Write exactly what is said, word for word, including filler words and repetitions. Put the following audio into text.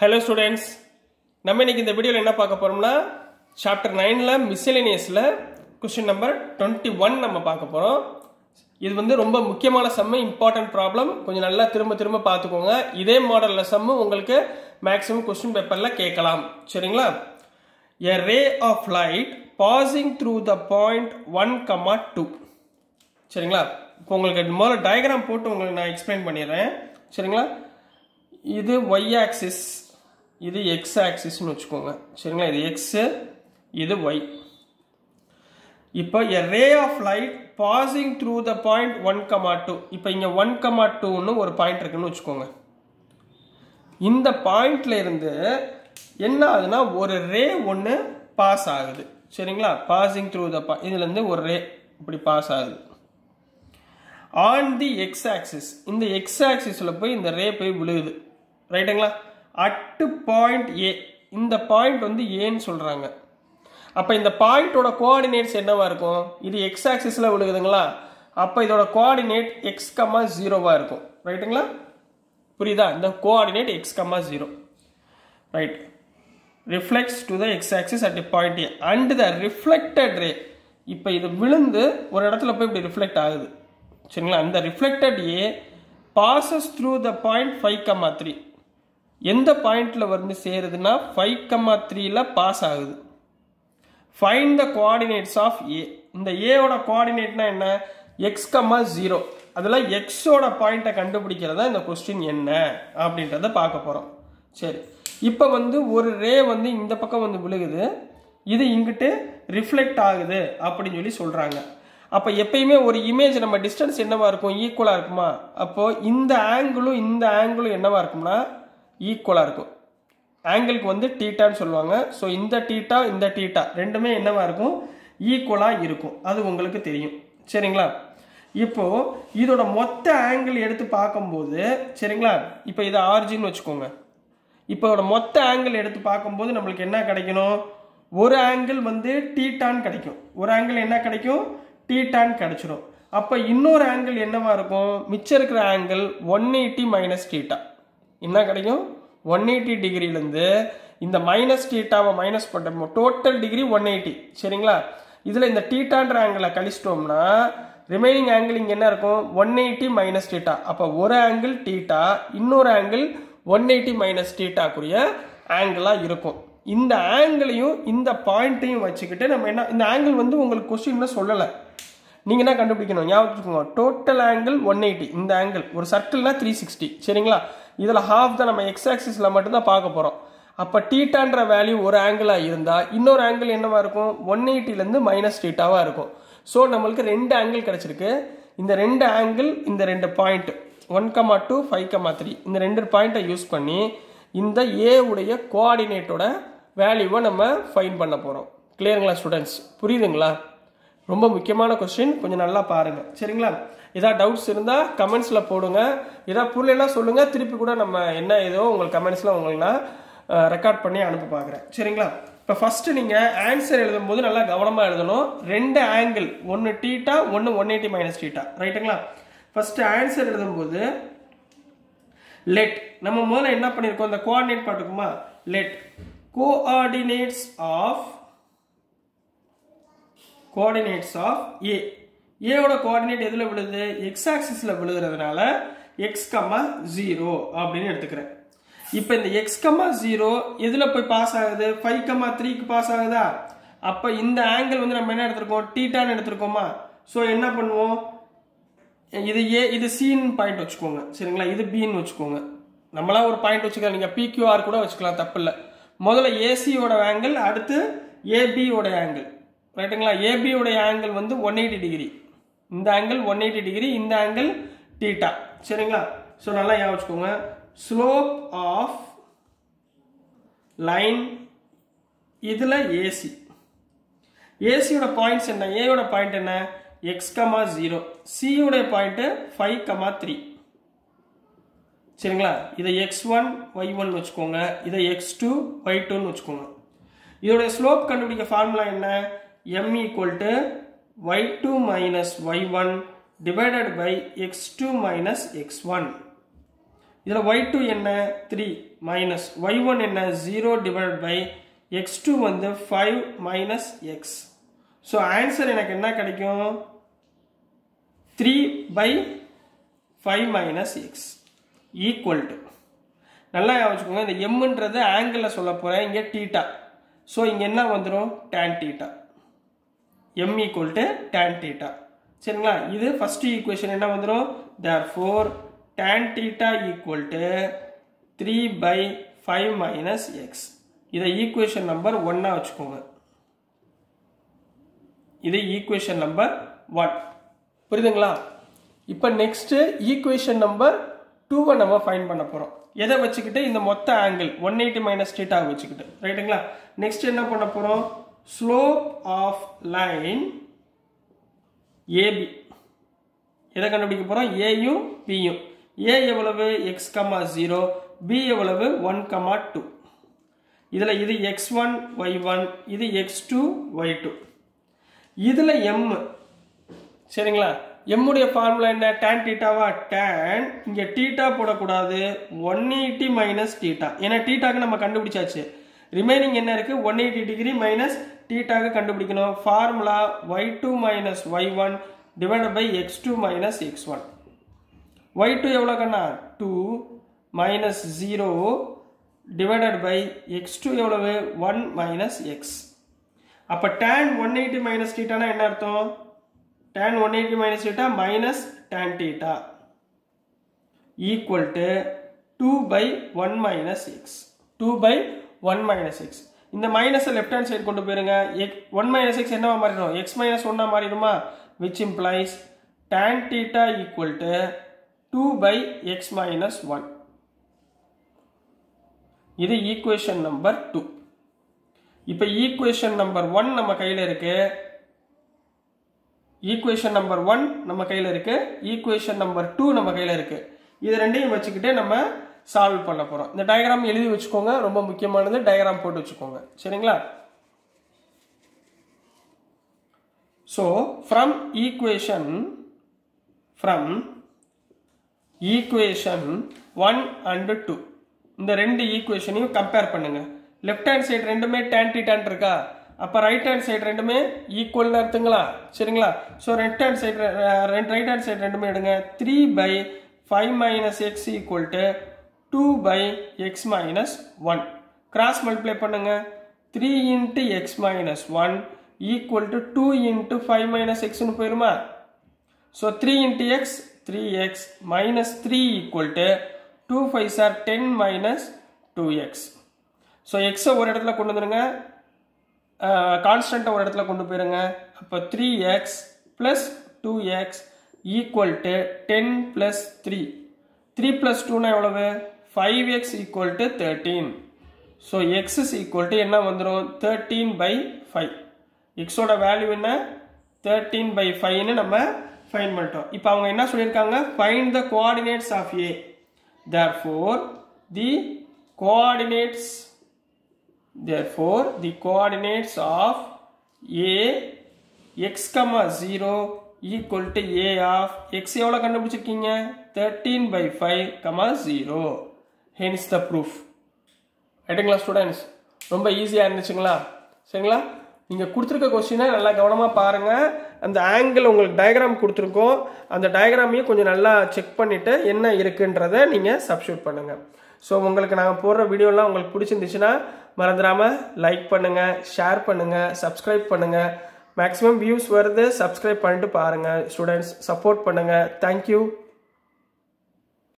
Hello students, நம்ம இன்னைக்கு இந்த வீடியோல என்ன பார்க்க போறோம்னா chapter nine ல miscellaneous ல question number twenty-one நம்ம பார்க்க போறோம். இது வந்து ரொம்ப முக்கியமான சம், இம்பார்ட்டன்ட் problem. கொஞ்சம் நல்லா திரும்ப திரும்ப பாத்துக்கோங்க. இதே மாடல்ல சம் உங்களுக்கு maximum question paperல கேட்கலாம். சரிங்களா? A ray of light passing through the point one comma two. சரிங்களா? இப்போ உங்களுக்கு ஒரு diagram போட்டு உங்களுக்கு நான் explain பண்ணிறேன். சரிங்களா? இது y axis, இது x axis னு வெச்சுக்கோங்க. சரிங்களா? இது x, இது y. இப்போ a ray of light passing through the point one comma two. இப்போ இங்க one comma two னு ஒரு பாயிண்ட் இருக்குன்னு வெச்சுக்கோங்க. இந்த பாயிண்ட்ல இருந்து என்ன ஆகுதுன்னா ஒரு ray ஒன்னு பாஸ் ஆகுது. சரிங்களா? passing through the point, இதுல இருந்து ஒரு ray இப்படி பாஸ் ஆகுது. On the x axis, இந்த x axisல போய் இந்த ray போய் விழுகுது. ரைட்டுங்களா? at point a, இந்த பாயிண்ட் வந்து a ன்னு சொல்றாங்க. அப்ப இந்த பாயிண்டோட கோஆர்டினேட்ஸ் என்னவா இருக்கும்? இது x ஆக்சிஸ்ல விழுகுதுங்களா? அப்ப இதோட கோஆர்டினேட் x comma zero வா இருக்கும். ரைட்டுங்களா? புரியுதா? இந்த coordinate x comma zero. Right. reflects to the x axis at a point a and the reflected ray. இப்ப இது விழுந்து ஒரு இடத்துல போய் இப்படி ரிஃப்ளெக்ட் ஆகுது. சரிங்களா? அந்த reflected a passes through the point five comma three. எந்த பாயிண்ட்ல வந்து சேருதுன்னா five comma three ல பாஸ் ஆகுது. find the coordinates of a. இந்த a ஓட கோஆர்டினேட்னா என்ன? x comma zero. அதல x ஓட பாயிண்ட கண்டுபிடிக்கிறதா இந்த क्वेश्चन என்ன அப்படின்றத பார்க்க போறோம். சரி. இப்போ வந்து ஒரு ரே வந்து இந்த பக்கம் வந்து விழுகுது. இது இங்கிட்டு ரிஃப்ளெக்ட் ஆகுது அப்படி சொல்லி சொல்றாங்க. அப்ப எப்பயுமே ஒரு இமேஜ் நம்ம டிஸ்டன்ஸ் என்னவா இருக்கும்? ஈக்குவலா இருக்குமா? அப்போ இந்த ஆங்கிளும் இந்த ஆங்கிளும் என்னவா இருக்கும்னா ஈக்குவலா இருக்கும். ஆங்கிளுக்கு வந்து θ ன்னு சொல்வாங்க. சோ இந்த θ இந்த θ ரெண்டுமே என்னவா இருக்கும்? ஈக்குவலா இருக்கும். அது உங்களுக்கு தெரியும். சரிங்களா? இப்போ இதோட மொத்த ஆங்கிள் எடுத்து பாக்கும்போது, சரிங்களா, இப்போ இது ஆர்ஜின் னு வெச்சுக்கோங்க. இப்போ இதோட மொத்த ஆங்கிள் எடுத்து பாக்கும்போது நமக்கு என்ன கிடைக்கும்? ஒரு ஆங்கிள் வந்து θ ன்னு கிடைக்கும். ஒரு ஆங்கிள் என்ன கிடைக்கும்? θ கிடைச்சிரும். அப்ப இன்னொரு ஆங்கிள் என்னவா இருக்கும்? மிச்ச இருக்கிற angle one eighty minus theta. என்ன கிடைக்கும்? one eighty டிகிரில இருந்து இந்த மைனஸ் θ-வை மைனஸ் பண்ணோம், டோட்டல் டிகிரி one eighty. சரிங்களா? இதுல இந்த θ-ன்ற ஆங்கிளை கழிச்சிட்டோம்னா ரிமைனிங் ஆங்கிள் இங்க என்ன இருக்கும்? one eighty minus theta. அப்ப ஒரு ஆங்கிள் θ, இன்னொரு angle one eighty minus theta குரிய ஆங்கிளா இருக்கும். இந்த ஆங்கிளையும் இந்த பாயிண்ட்டையும் வச்சுக்கிட்டு நம்ம என்ன, இந்த ஆங்கிள் வந்து உங்களுக்கு क्वेश्चनல சொல்லல, நீங்க என்ன கண்டுபிடிக்கணும்? ஞாபகம் வச்சுக்கோங்க. Total angle one eighty. இந்த ஆங்கிள் ஒரு சர்க்கிள்னா three sixty. சரிங்களா? இதுல ஹாஃப் தான் நம்ம x ஆக்சிஸ்ல மட்டும் தான் பார்க்க போறோம். அப்ப θ-ன்ற வேல்யூ ஒரு ஆங்கிளா இருந்தா இன்னொரு ஆங்கிள் என்னவா இருக்கும்? one eighty ல இருந்து minus theta-வா இருக்கும். சோ நமக்கு ரெண்டு ஆங்கிள் கிடைச்சிருக்கு. இந்த ரெண்டு ஆங்கிள், இந்த ரெண்டு point one comma two five comma three, இந்த ரெண்டு பாயிண்ட யூஸ் பண்ணி இந்த a உடைய கோஆர்டினேட்டோட வேல்யூவை நம்ம ஃபைண்ட் பண்ண போறோம். கிளியருங்களா ஸ்டூடண்ட்ஸ்? புரியுதுங்களா? ரொம்ப முக்கியமான क्वेश्चन, கொஞ்சம் நல்லா பாருங்க. சரிங்களா? இதா டவுட்ஸ் இருந்தா கமெண்ட்ஸ்ல போடுங்க. இதா புரியலனா சொல்லுங்க. திருப்பி கூட நம்ம என்ன ஏதோ உங்க கமெண்ட்ஸ்ல உங்களுக்கு நான் ரெக்கார்ட் பண்ணி அனுப்ப பாக்குறேன். சரிங்களா? இப்போ ஃபர்ஸ்ட் நீங்க ஆன்சர் எழுதும்போது நல்லா கவனமா எழுதணும். ரெண்டு ஆங்கிள், ஒன்னு θ, ஒன்னு one eighty minus theta. ரைட்டுங்களா? ஃபர்ஸ்ட் ஆன்சர் எழுதும்போது let, நம்ம முதல்ல என்ன பண்ணிருக்கோம்? அந்த கோஆர்டினேட் பாத்துக்குமா? let coordinates of coordinates of a. a ஓட கோஆர்டினேட் எதுல விழுது? x ஆக்சிஸ்ல விழுகிறதுனால x comma zero அப்படினு எடுத்துக்கிறேன். இப்போ இந்த x comma zero எதுல போய் பாஸ் ஆகுது? five comma three க்கு பாஸ் ஆகுதா? அப்ப இந்த ஆங்கிள் வந்து நம்ம என்ன எடுத்துறோம்? θ ன்னு எடுத்துறோமா? சோ என்ன பண்ணுவோம்? இது a, இது c ன்னு பாயிண்ட் வச்சுக்கோங்க. சரிங்களா? இது b ன்னு வச்சுக்கோங்க. நம்மளா ஒரு பாயிண்ட் வச்சுக்கலாம். நீங்க pqr கூட வச்சுக்கலாம், தப்பு இல்ல. முதல்ல ac ஓட ஆங்கிள், அடுத்து ab ஓட ஆங்கிள். ரைட்டுங்களா? ab ஓட ஆங்கிள் வந்து one eighty டிகிரி. இந்த ஆங்கிள் one eighty டிகிரி, இந்த ஆங்கிள் θ. சரிங்களா? சோ நல்லா ஞாபகம் வச்சுக்கோங்க. ஸ்லோப் ஆஃப் லைன் இதுல ac. ac ஓட பாயிண்ட்ஸ் என்ன? a ஓட பாயிண்ட் என்ன? x comma zero. c ஓட பாயிண்ட் five comma three. சரிங்களா? இத x one y one னு வெச்சுக்கோங்க. இத x two y two னு வெச்சுக்கோங்க. இதோட ஸ்லோப் கண்டுபிடிக்க ஃபார்முலா என்ன? m equal to y two minus y one divided by x two minus x one. This y two is three minus y one is zero divided by x two is five minus x. So answer is three by five minus x equal to. Now the m is the angle of theta. So inge tan theta. M equal to tan theta. So this is the first equation. Therefore tan theta equal to three by five minus x. This is equation number one. This is equation number one. Now next equation number two we will find. This is the angle one eighty minus theta. Right? Next slope of line A B. This is A U, B U. A is x, zero, B is one, two. This is x one, y one, this is x two, y two. This is m. M is the formula tan theta. Tan, here theta is one eighty minus theta. This is theta. Remaining is one eighty degree minus theta. Formula y two minus y one divided by x two minus x one. y two is two minus zero divided by x two is one minus x. Now tan one eighty minus theta is tan one eighty minus theta minus tan theta equal to two by one minus x. two by one minus x. In the minus left hand side, one minus x is x minus one, which implies tan theta equal to two by x minus one. This is equation number two. Now equation number one nama kaiyila irukku. Equation number one nama kaiyila irukku. Equation number two nama kaiyila irukku. Idha rendeyum vechikitte nama solve panna porom. Indha diagram eludhi vechukonga, romba mukkiyamanadhu diagram potu vechukonga. Seringala. So from equation from equation one and two, இந்த ரெண்டு ஈக்குவேஷனையும் compare பண்ணுங்க. Left hand side ரெண்டுமே tan θ ன்னு இருக்கா? அப்ப right hand side ரெண்டுமே ஈக்குவலா இருக்குங்களா? சரிங்களா? சோ லெஃப்ட் ஹேண்ட் சைடு ரெண்டு ரைட் ஹேண்ட் சைடு ரெண்டுமே எடுங்க. three by five - x = two by x - one. Cross multiply பண்ணுங்க. three into x - one equal to two into five minus x nu poiruma. So three into x, three x minus three equal to two fives are ten minus two x. So x over இடத்துல கொண்டு வந்துருங்க, constant ஒரு இடத்துல கொண்டு போயிருங்க. அப்ப three x plus two x equal to ten plus three. three plus two னா எவ்வளவு? five x equal to thirteen. So x is equal to என்ன வந்துரும்? thirteen by five. X value is thirteen by five. Now find the coordinates of A. Therefore the coordinates therefore the coordinates of A x, zero equal to A of x thirteen by five, zero. Hence the proof. Right students? Romba easy irundhuchingala. Serengala? You can see the question and the angle of the diagram. And the diagram you can check and substitute. So, if you like this video, like, share, subscribe. Maximum views, subscribe. Students, support. Thank you.